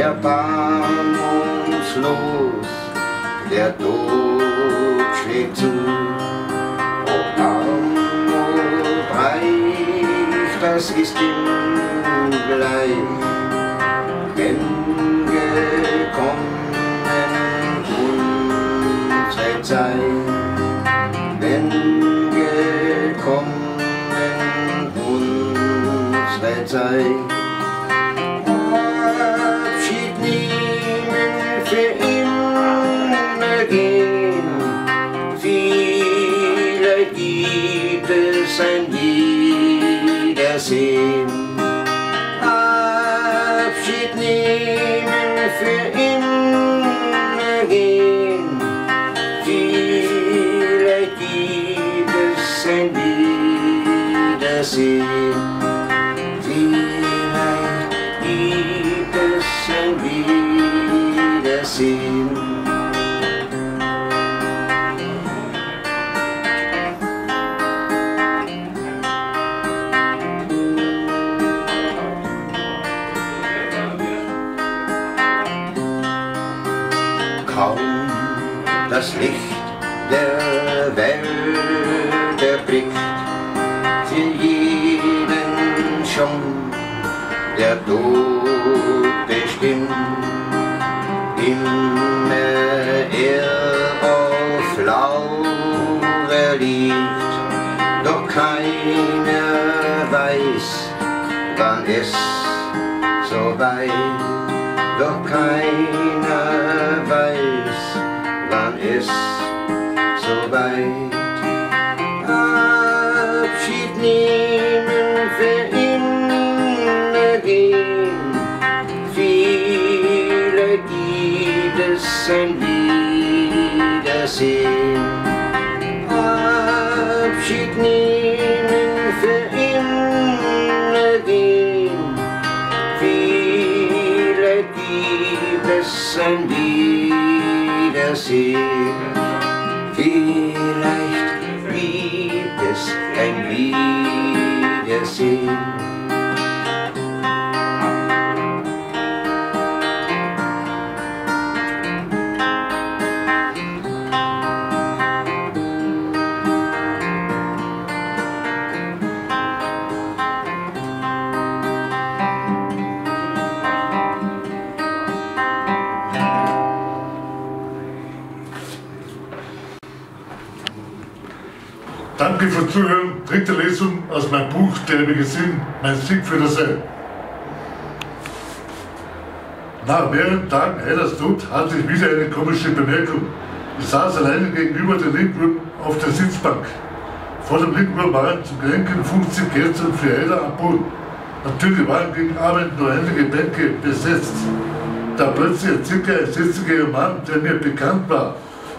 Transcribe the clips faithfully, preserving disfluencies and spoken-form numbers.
erbarmungslos, der Tod schlägt zu. Ob Armut, Reich, das ist ihm gleich, denn gekommen unsere Zeit, denn gekommen unsere Zeit. Ein Wiedersehen, Abschied nehmen, für immer gehen, vielleicht gibt es ein Wiedersehen, vielleicht gibt es ein Wiedersehen. Kaum das Licht der Welt erblickt, für jeden schon der Tod bestimmt. Immer er auf Laure liegt, doch keiner weiß, wann es so weit. Doch keiner weiß, wann es so weit. Abschied nehmen, für immer gehen, vielleicht gibt es ein Wiedersehen. Abschied nehmen, für immer gehen, vielleicht gibt es ein Wiedersehen, vielleicht gibt es ein Wiedersehen. Danke fürs Zuhören. Dritte Lesung aus meinem Buch Der ewige Sinn, mein Sieg für das Sein. Nach mehreren Tagen Hellersnot hatte ich wieder eine komische Bemerkung. Ich saß alleine gegenüber der Linguhr auf der Sitzbank. Vor dem Linguhr waren zu gedenken fünfzig Gäste und vier Heller am Boden. Natürlich waren gegen Abend nur einige Bänke besetzt. Da plötzlich ein circa sechzigjähriger Mann, der mir bekannt war,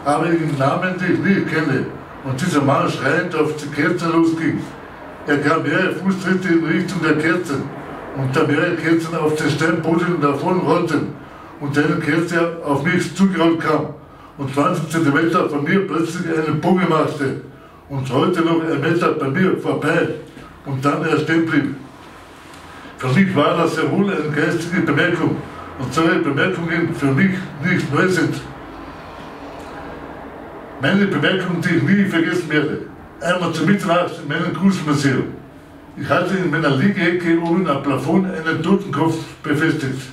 aber einen Namen, den ich nie kenne, und dieser Mann schreiend auf die Kerze losging. Er kam mehrere Fußtritte in Richtung der Kerzen, und da mehrere Kerzen auf den Steinboden davon rollten und eine Kerze auf mich zugerollt kam und zwanzig Zentimeter von mir plötzlich einen Bogen machte und rollte noch ein Meter bei mir vorbei und dann erst stehen blieb. Für mich war das sehr wohl eine geistige Bemerkung, und solche Bemerkungen für mich nicht neu sind. Meine Bemerkung, die ich nie vergessen werde. Einmal zur Mitternacht in meinem Kunstmuseum. Ich hatte in meiner Liegeecke oben am Plafond einen Totenkopf befestigt.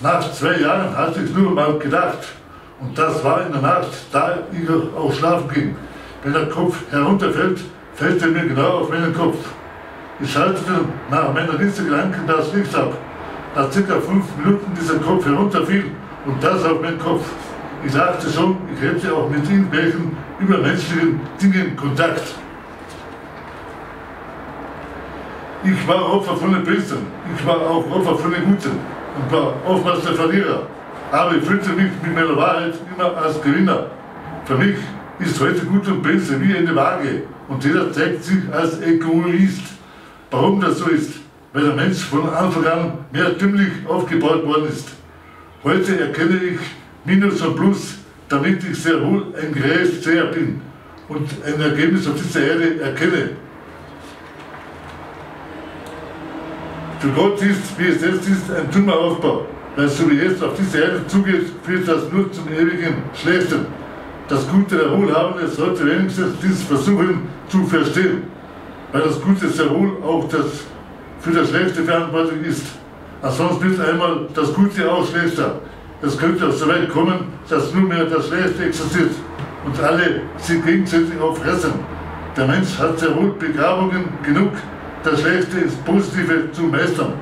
Nach zwei Jahren hatte ich nur mal gedacht. Und das war in der Nacht, da ich auch schlafen ging. Wenn der Kopf herunterfällt, fällt er mir genau auf meinen Kopf. Ich schaltete nach meiner Liste Gedanken das Licht ab. Nach circa fünf Minuten dieser Kopf herunterfiel und das auf meinen Kopf. Ich dachte schon, ich hätte auch mit irgendwelchen übermenschlichen Dingen Kontakt. Ich war Opfer von den Bösen, ich war auch Opfer von den Guten und war oftmals der Verlierer. Aber ich fühlte mich mit meiner Wahrheit immer als Gewinner. Für mich ist heute Gut und Böse wie eine Waage und jeder zeigt sich als Egoist. Warum das so ist? Weil der Mensch von Anfang an mehrtümlich aufgebaut worden ist. Heute erkenne ich Minus und Plus, damit ich sehr wohl ein Gerätseher bin und ein Ergebnis auf dieser Erde erkenne. Für Gott ist, wie es jetzt ist, ein dummer Aufbau. weil so wie es auf diese Erde zugeht, führt das nur zum ewigen Schlechten. Das Gute der Wohlhabende sollte wenigstens dieses versuchen zu verstehen, weil das Gute sehr wohl auch das für das Schlechte verantwortlich ist. Ansonsten wird einmal das Gute auch schlechter. Es könnte auch so weit kommen, dass nunmehr das Schlechte existiert und alle sich gegenseitig auffressen. Der Mensch hat sehr wohl Begabungen genug, das Schlechte ins Positive zu meistern.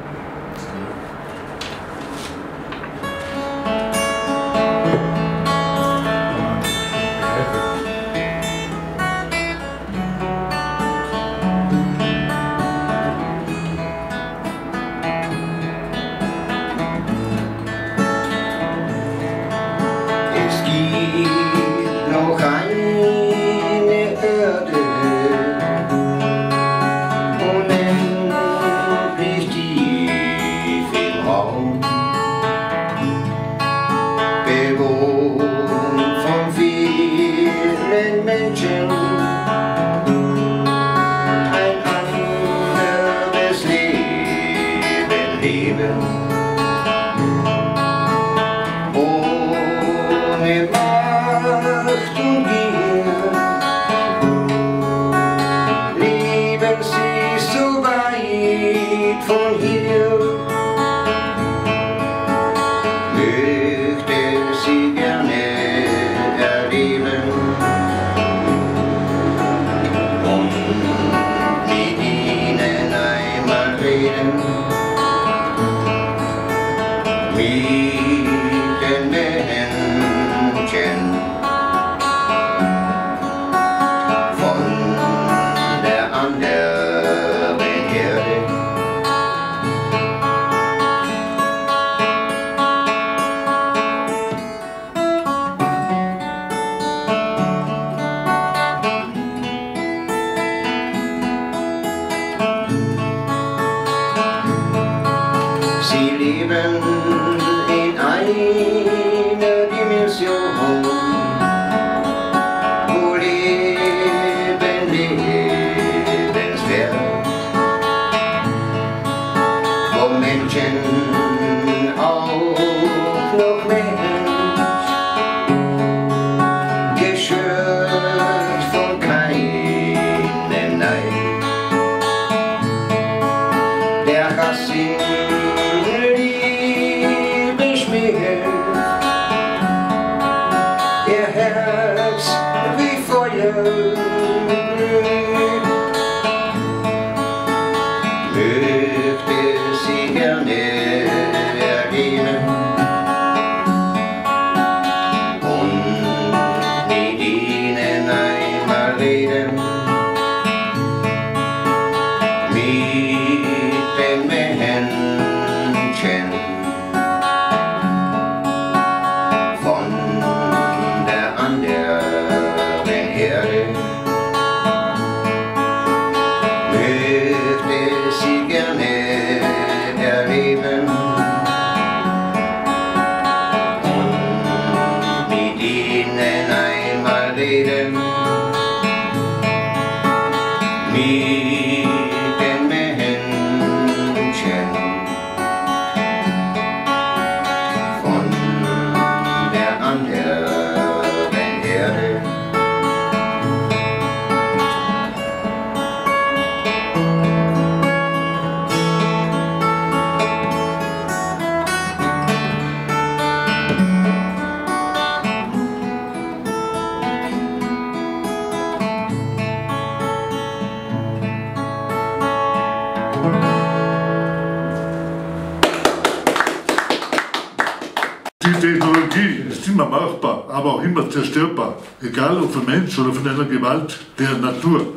Machbar, aber auch immer zerstörbar, egal ob von Mensch oder von einer Gewalt der Natur.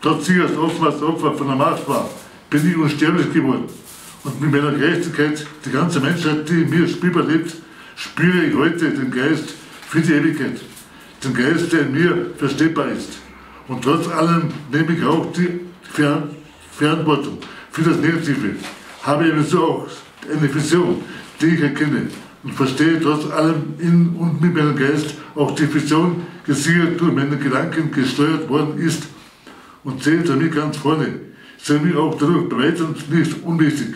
Trotz als oftmals Opfer von der Macht war, bin ich unsterblich geworden. Und mit meiner Gerechtigkeit, die ganze Menschheit, die in mir spürbar lebt, spüre ich heute den Geist für die Ewigkeit. Den Geist, der in mir verstehbar ist. Und trotz allem nehme ich auch die Ver Verantwortung für das Negative. Habe ebenso auch eine Vision, die ich erkenne. Und verstehe trotz allem in und mit meinem Geist auch die Vision, gesichert durch meine Gedanken gesteuert worden ist und sehe damit ganz vorne. Ich sehe mich auch dadurch bereit und nicht unwichtig.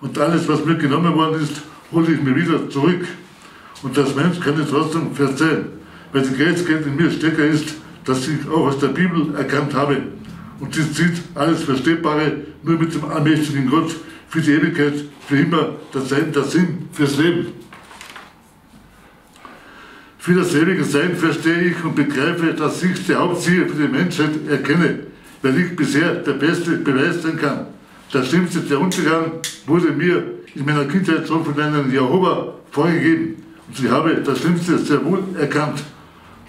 Und alles, was mir genommen worden ist hole ich mir wieder zurück. Und das Mensch kann es trotzdem verzeihen, weil die Gerechtigkeit in mir stärker ist, dass ich auch aus der Bibel erkannt habe. Und sie zieht alles Verstehbare nur mit dem allmächtigen Gott für die Ewigkeit, für immer, das Sein, der Sinn fürs Leben. Für das ewige Sein verstehe ich und begreife, dass ich die Hauptziele für die Menschheit erkenne, weil ich bisher der beste Beweis sein kann. Das Schlimmste, der Untergang, wurde mir in meiner Kindheit schon von einem Jehova vorgegeben. Und ich habe das Schlimmste sehr wohl erkannt.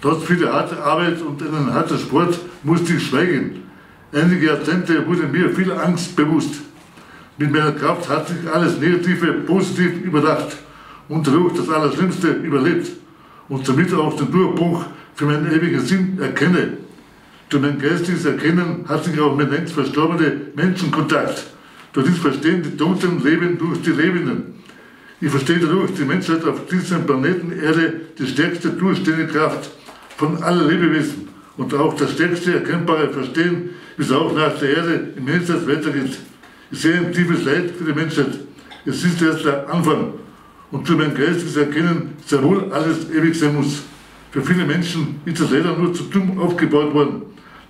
Trotz vieler harter Arbeit und einem harten Sport musste ich schweigen. Einige Jahrzehnte wurde mir viel Angst bewusst. Mit meiner Kraft hat sich alles Negative positiv überdacht und dadurch das Allerschlimmste überlebt und damit auch den Durchbruch für meinen ewigen Sinn erkenne. Durch mein geistiges Erkennen hat sich auch mein längst verstorbene Menschenkontakt. Durch dies verstehen die Toten leben durch die Lebenden. Ich verstehe dadurch die Menschheit auf diesem Planeten Erde, die stärkste durchstehende Kraft von allen Lebewesen und auch das stärkste erkennbare Verstehen, wie es auch nach der Erde im Jenseits weitergeht. Ich sehe ein tiefes Leid für die Menschheit. Es ist erst der Anfang und für mein geistiges Erkennen sehr wohl alles ewig sein muss. Für viele Menschen ist das leider nur zu dumm aufgebaut worden.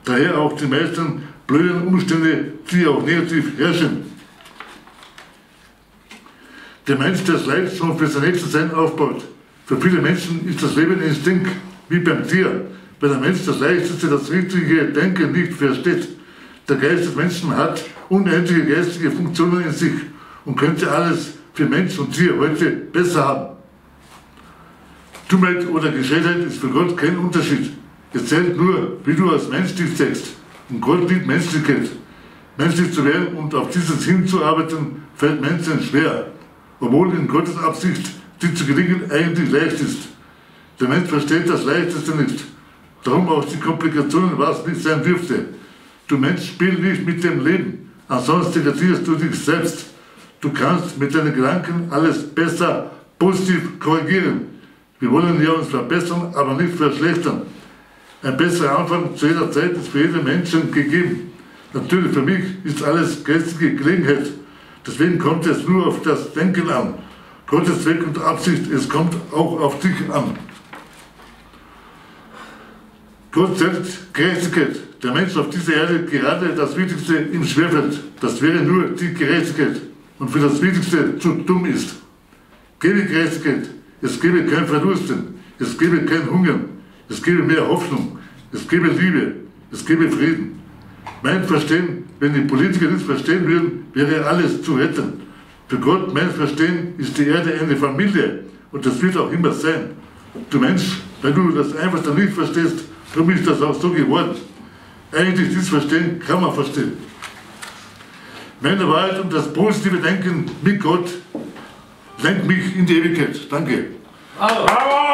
Daher auch die meisten blöden Umstände, die auch negativ herrschen. Der Mensch, der das Leid schon für sein nächstes Sein aufbaut. Für viele Menschen ist das Leben ein Instinkt, wie beim Tier, weil der Mensch das leichteste, das richtige Denken nicht versteht. Der Geist des Menschen hat unendliche geistige Funktionen in sich und könnte alles für Mensch und Tier heute besser haben. Dummheit oder Geschädigtheit ist für Gott kein Unterschied. Es zählt nur, wie du als Mensch dich zeigst. Und Gott liebt Menschlichkeit. Menschlich zu werden und auf dieses hinzuarbeiten, fällt Menschen schwer, obwohl in Gottes Absicht, die zu gelingen, eigentlich leicht ist. Der Mensch versteht das Leichteste nicht. Darum auch die Komplikationen, was nicht sein dürfte. Du Mensch, spiel nicht mit dem Leben, ansonsten degradierst du dich selbst. Du kannst mit deinen Gedanken alles besser, positiv korrigieren. Wir wollen ja uns verbessern, aber nicht verschlechtern. Ein besserer Anfang zu jeder Zeit ist für jeden Menschen gegeben. Natürlich für mich ist alles geistige Gelegenheit. Deswegen kommt es nur auf das Denken an. Gottes Zweck und Absicht, es kommt auch auf dich an. Gott selbst, Gerechtigkeit. Der Mensch auf dieser Erde gerade das Wichtigste im Schwerfeld. Das wäre nur die Gerechtigkeit. Und für das Wichtigste zu dumm ist. Gebe Gerechtigkeit. Es gebe kein Verdursten. Es gebe kein Hungern. Es gebe mehr Hoffnung, es gebe Liebe, es gebe Frieden. Mein Verstehen, wenn die Politiker nicht verstehen würden, wäre alles zu retten. Für Gott, mein Verstehen, ist die Erde eine Familie und das wird auch immer sein. Du Mensch, wenn du das einfach dann nicht verstehst, darum ist das auch so geworden. Eigentlich dieses Verstehen kann man verstehen. Meine Wahrheit und das positive Denken mit Gott lenkt mich in die Ewigkeit. Danke. Hallo.